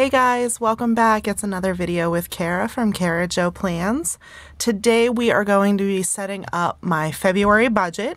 Hey guys, welcome back. It's another video with Cara from Cara Jo Plans. Today we are going to be setting up my February budget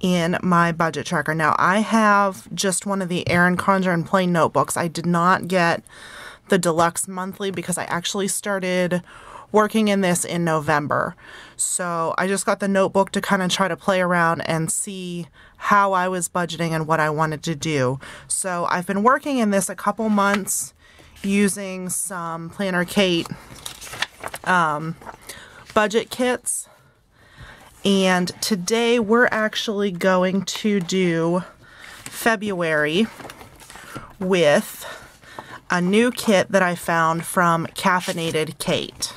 in my budget tracker. Now I have just one of the Erin Condren plain notebooks. I did not get the deluxe monthly because I actually started working in this in November. So I just got the notebook to kind of try to play around and see how I was budgeting and what I wanted to do. So I've been working in this a couple months using some Planner Cait budget kits, and today we're actually going to do February with a new kit that I found from Caffeinated Cait.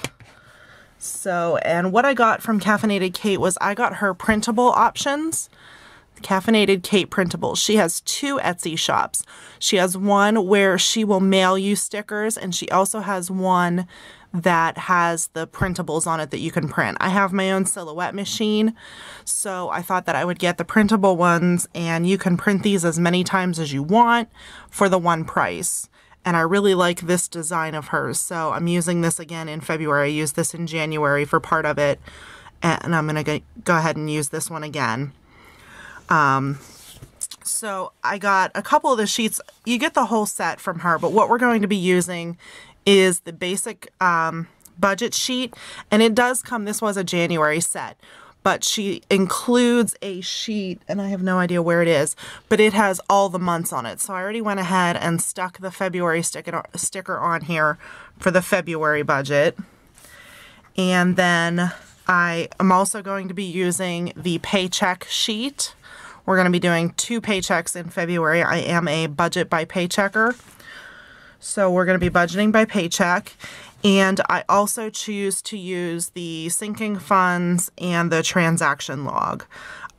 So, and what I got from Caffeinated Cait was I got her printable options. Caffeinated Cait printables. She has two Etsy shops. She has one where she will mail you stickers, and she also has one that has the printables on it that you can print. I have my own Silhouette machine, so I thought that I would get the printable ones, and you can print these as many times as you want for the one price. And I really like this design of hers, so I'm using this again in February. I used this in January for part of it, and I'm going to go ahead and use this one again. So I got a couple of the sheets. You get the whole set from her, but what we're going to be using is the basic budget sheet, and it does come, this was a January set, but she includes a sheet, and I have no idea where it is, but it has all the months on it. So I already went ahead and stuck the February sticker on here for the February budget, and then I am also going to be using the paycheck sheet. We're going to be doing two paychecks in February. I am a budget by paychecker, so we're going to be budgeting by paycheck. And I also choose to use the sinking funds and the transaction log.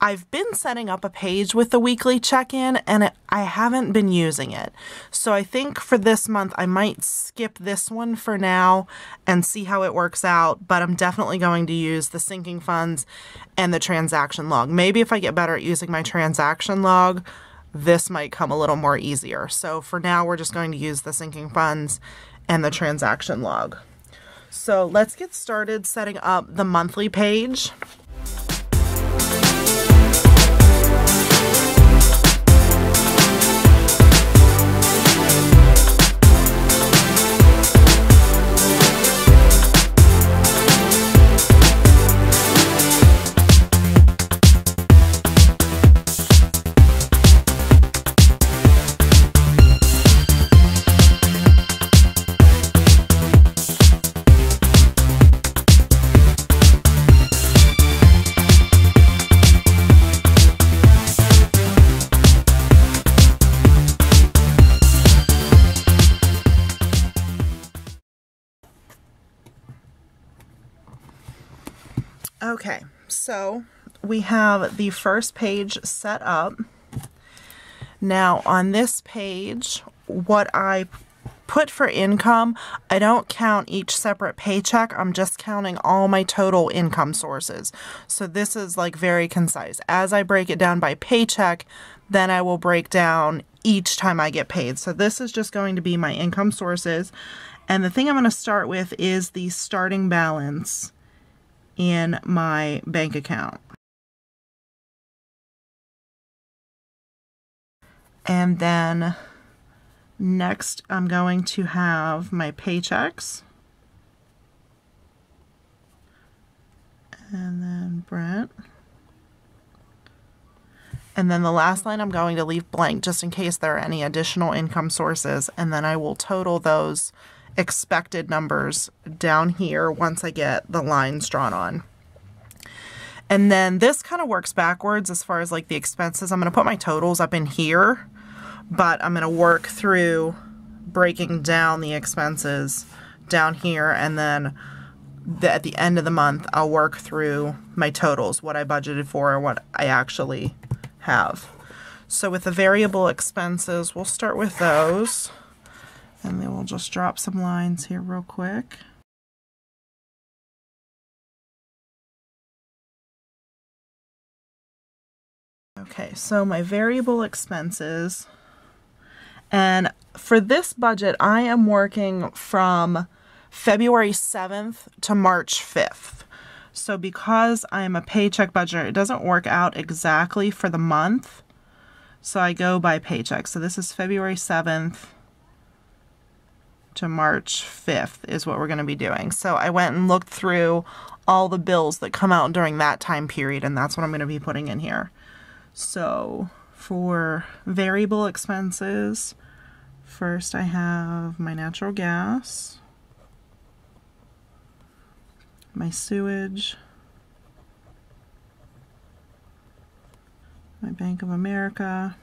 I've been setting up a page with the weekly check-in, and I haven't been using it. So I think for this month, I might skip this one for now and see how it works out, but I'm definitely going to use the sinking funds and the transaction log. Maybe if I get better at using my transaction log, this might come a little more easier. So for now, we're just going to use the sinking funds and the transaction log. So let's get started setting up the monthly page. Okay, so we have the first page set up. Now on this page, what I put for income, I don't count each separate paycheck. I'm just counting all my total income sources. So this is like very concise. As I break it down by paycheck, then I will break down each time I get paid. So this is just going to be my income sources. And the thing I'm going to start with is the starting balance in my bank account. And then next I'm going to have my paychecks, and then Brent. And then the last line I'm going to leave blank just in case there are any additional income sources, and then I will total those expected numbers down here once I get the lines drawn on. And then this kind of works backwards as far as like the expenses. I'm going to put my totals up in here, but I'm going to work through breaking down the expenses down here, and then at the end of the month I'll work through my totals, what I budgeted for and what I actually have. So with the variable expenses, we'll start with those. And then we'll just drop some lines here real quick. Okay, so my variable expenses. And for this budget, I am working from February 7th to March 5th. So because I am a paycheck budgeter, it doesn't work out exactly for the month. So I go by paycheck. So this is February 7th to March 5th is what we're going to be doing. So I went and looked through all the bills that come out during that time period, and that's what I'm going to be putting in here. So for variable expenses, first I have my natural gas, my sewage, my Bank of America,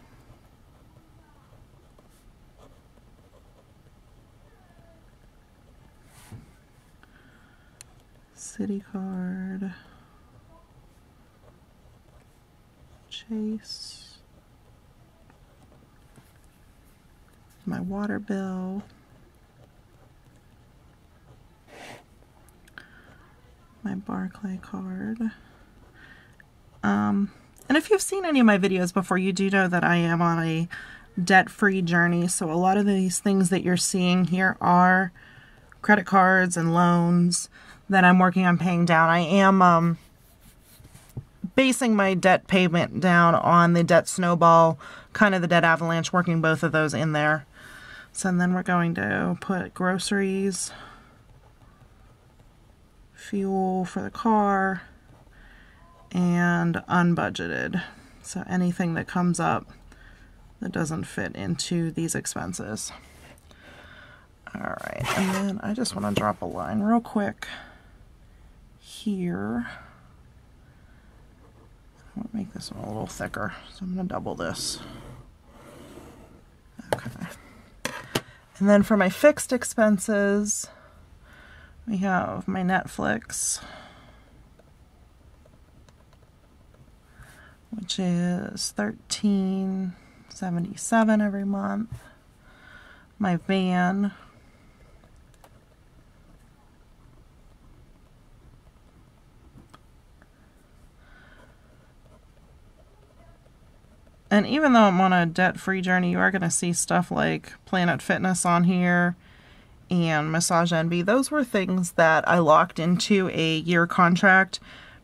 City card, Chase, my water bill, my Barclay card. And if you've seen any of my videos before, you do know that I am on a debt-free journey. So a lot of these things that you're seeing here are credit cards and loans that I'm working on paying down. I am basing my debt payment down on the debt snowball, kind of the debt avalanche, working both of those in there. So and then we're going to put groceries, fuel for the car, and unbudgeted. So anything that comes up that doesn't fit into these expenses. All right, and then I just want to drop a line real quick here. I'm going to make this one a little thicker, so I'm going to double this. Okay. And then for my fixed expenses, we have my Netflix, which is $13.77 every month. My van, and even though I'm on a debt-free journey, you are going to see stuff like Planet Fitness on here and Massage Envy. Those were things that I locked into a year contract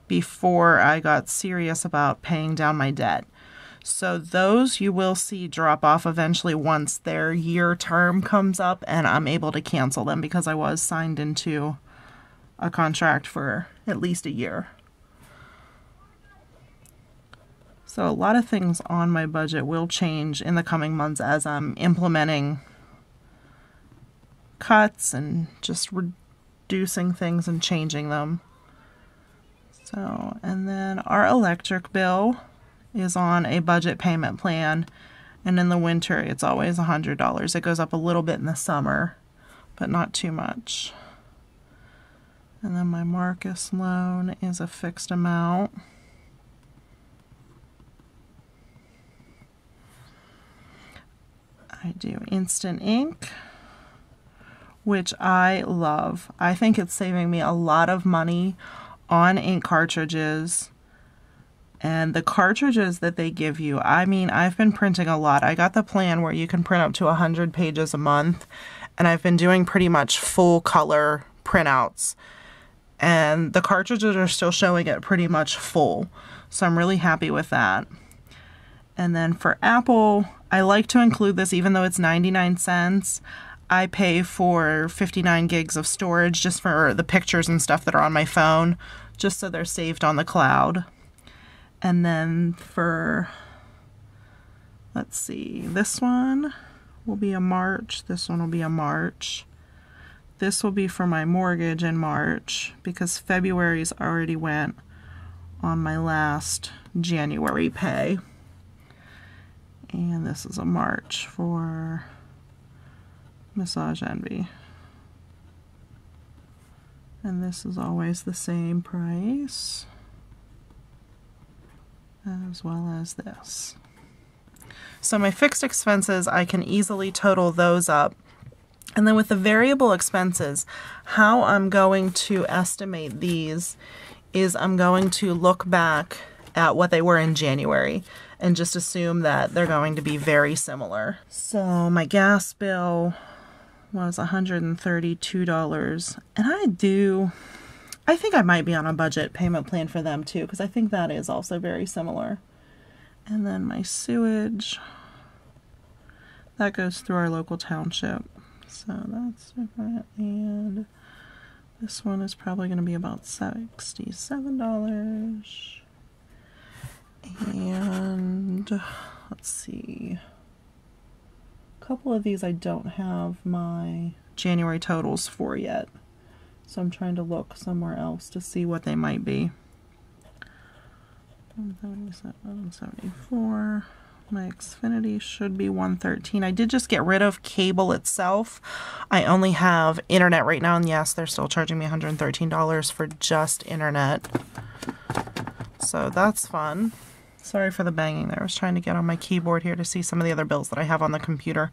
before I got serious about paying down my debt. So those you will see drop off eventually once their year term comes up and I'm able to cancel them, because I was signed into a contract for at least a year. So a lot of things on my budget will change in the coming months as I'm implementing cuts and just reducing things and changing them. So, and then our electric bill is on a budget payment plan, and in the winter it's always $100. It goes up a little bit in the summer, but not too much. And then my Marcus loan is a fixed amount. I do Instant Ink, which I love. I think it's saving me a lot of money on ink cartridges. And the cartridges that they give you, I mean, I've been printing a lot. I got the plan where you can print up to 100 pages a month, and I've been doing pretty much full color printouts. And the cartridges are still showing it pretty much full. So I'm really happy with that. And then for Apple, I like to include this even though it's 99 cents. I pay for 59 gigs of storage just for the pictures and stuff that are on my phone, just so they're saved on the cloud. And then for, let's see, this one will be a March, this one will be a March. This will be for my mortgage in March, because February's already went on my last January pay. And this is a March for Massage Envy. And this is always the same price, as well as this. So my fixed expenses, I can easily total those up. And then with the variable expenses, how I'm going to estimate these is I'm going to look back at what they were in January and just assume that they're going to be very similar. So my gas bill was $132, and I think I might be on a budget payment plan for them too, because I think that is also very similar. And then my sewage, that goes through our local township, so that's different. And this one is probably going to be about $67. And let's see, a couple of these I don't have my January totals for yet, so I'm trying to look somewhere else to see what they might be. 174. My Xfinity should be 113. I did just get rid of cable itself. I only have internet right now, and yes, they're still charging me $113 for just internet. So that's fun. Sorry for the banging there. I was trying to get on my keyboard here to see some of the other bills that I have on the computer.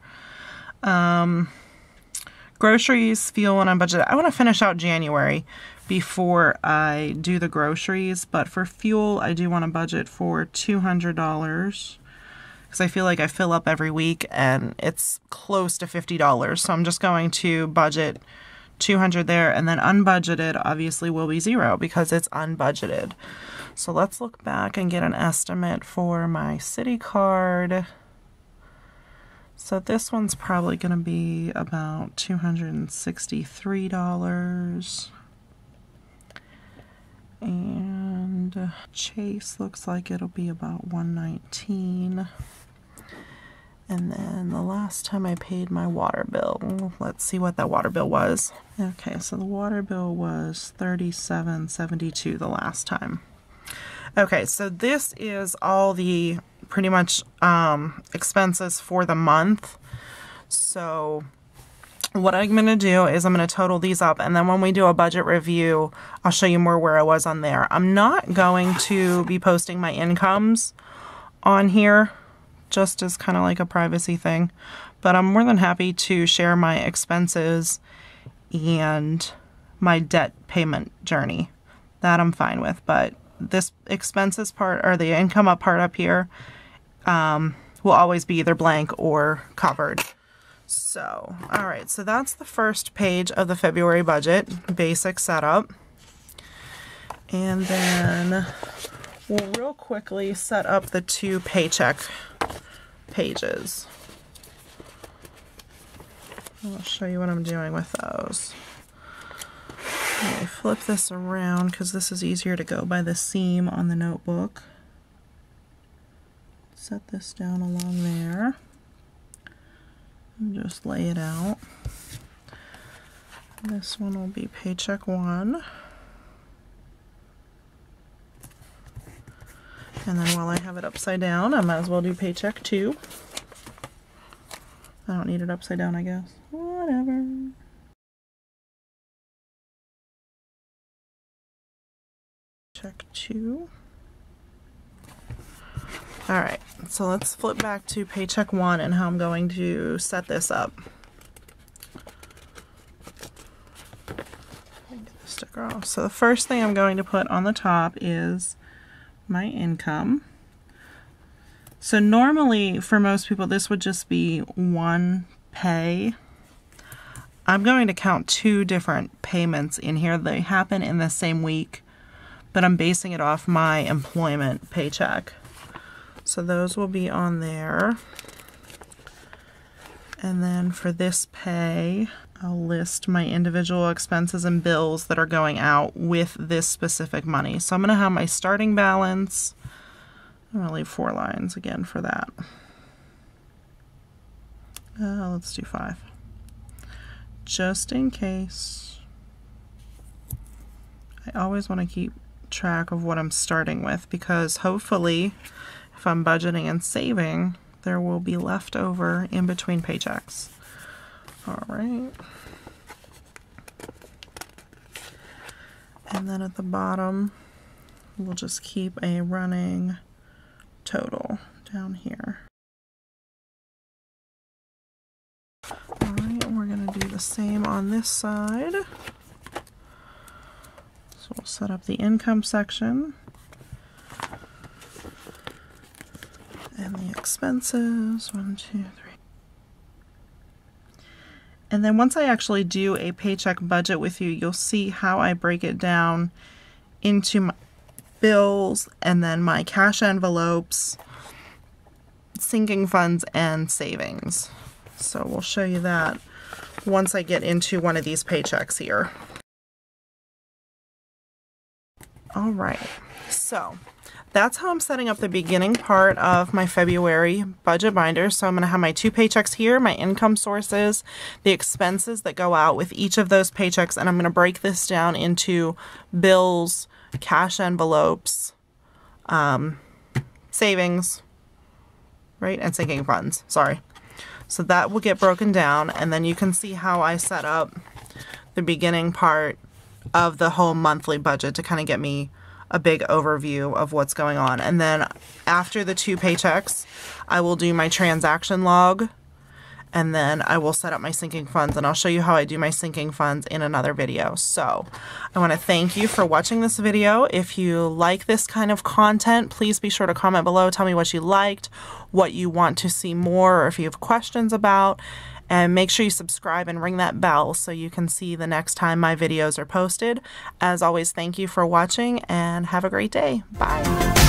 Groceries, fuel, and on budget. I want to finish out January before I do the groceries, but for fuel, I do want to budget for $200 because I feel like I fill up every week and it's close to $50. So I'm just going to budget $200 there, and then unbudgeted obviously will be zero because it's unbudgeted. So let's look back and get an estimate for my city card. So this one's probably going to be about $263. And Chase looks like it'll be about $119. And then the last time I paid my water bill, let's see what that water bill was. Okay, so the water bill was $37.72 the last time. Okay, so this is all the pretty much expenses for the month. So what I'm going to do is I'm going to total these up, and then when we do a budget review, I'll show you more where I was on there. I'm not going to be posting my incomes on here, just as kind of like a privacy thing, but I'm more than happy to share my expenses and my debt payment journey. That I'm fine with, but this expenses part or the income up part up here will always be either blank or covered. So, all right, so that's the first page of the February budget, basic setup. And then we'll real quickly set up the two paycheck pages. I'll show you what I'm doing with those. Okay, flip this around because this is easier to go by the seam on the notebook. Set this down along there and just lay it out. This one will be paycheck one. And then while I have it upside down, I might as well do paycheck two. I don't need it upside down, I guess. Whatever. Check two. All right, so let's flip back to paycheck one and how I'm going to set this up. Get the sticker off. So the first thing I'm going to put on the top is my income. So normally for most people this would just be one pay. I'm going to count two different payments in here. They happen in the same week, but I'm basing it off my employment paycheck. So those will be on there. And then for this pay, I'll list my individual expenses and bills that are going out with this specific money. So I'm going to have my starting balance. I'm going to leave four lines again for that. Let's do five. Just in case. I always want to keep track of what I'm starting with, because hopefully if I'm budgeting and saving, there will be left over in between paychecks. All right. And then at the bottom, we'll just keep a running total down here. All right, we're going to do the same on this side. So we'll set up the income section. expenses, 1, 2, 3. And then once I actually do a paycheck budget with you, you'll see how I break it down into my bills and then my cash envelopes, sinking funds, and savings. So we'll show you that once I get into one of these paychecks here. All right, so that's how I'm setting up the beginning part of my February budget binder. So I'm going to have my two paychecks here, my income sources, the expenses that go out with each of those paychecks, and I'm going to break this down into bills, cash envelopes, savings, right, and sinking funds, sorry. So that will get broken down, and then you can see how I set up the beginning part of the whole monthly budget to kind of get me a big overview of what's going on. And then after the two paychecks, I will do my transaction log, and then I will set up my sinking funds, and I'll show you how I do my sinking funds in another video. So I want to thank you for watching this video. If you like this kind of content, please be sure to comment below. Tell me what you liked, what you want to see more, or if you have questions about. And make sure you subscribe and ring that bell so you can see the next time my videos are posted. As always, thank you for watching and have a great day. Bye.